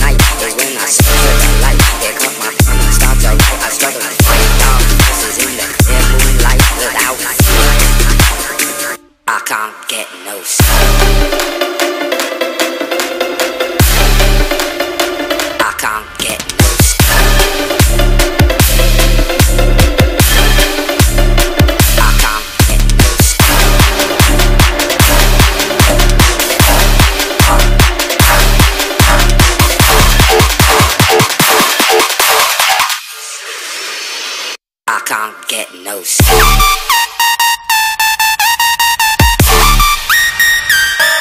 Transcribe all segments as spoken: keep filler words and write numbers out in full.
night. But when I see to the light, they cut my phone and stop the road. I struggle to fight down voices in the clear moonlight. Without feeling, I can't get no sleep. I can't get no sleep. I can't get no sleep. I can't get no sleep. I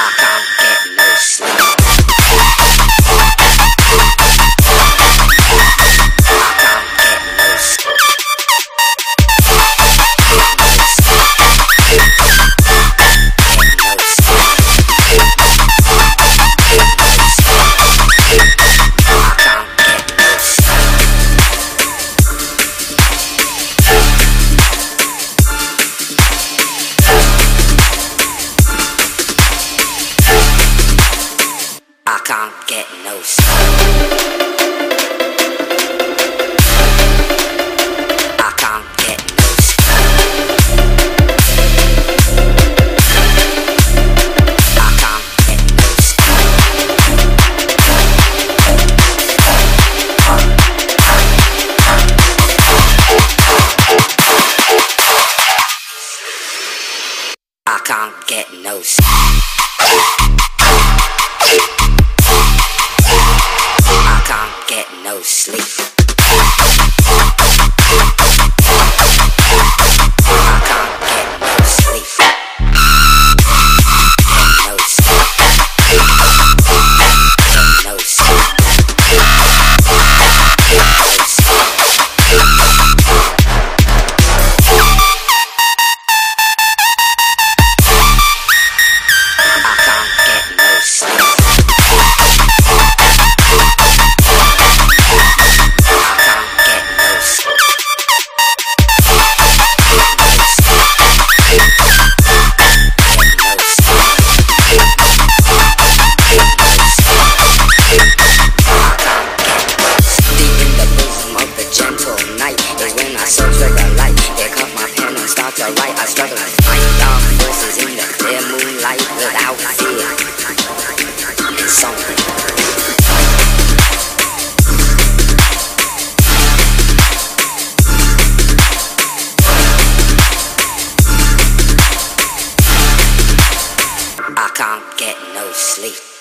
can't get no sleep. I struggle to find dark voices in the clear moonlight. Without fear, it's something. I can't get no sleep.